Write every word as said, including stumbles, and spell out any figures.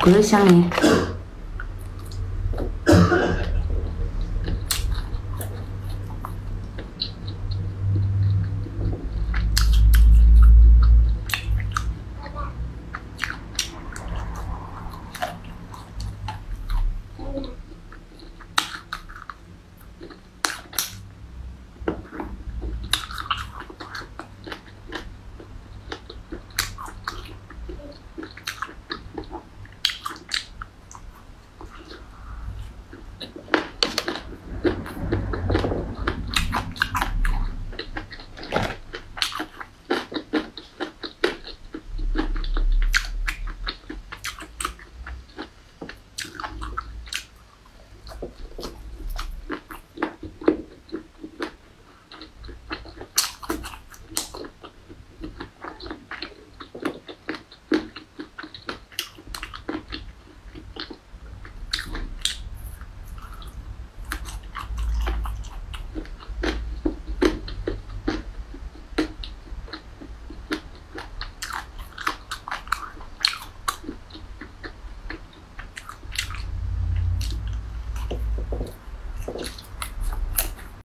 鬼都香呢。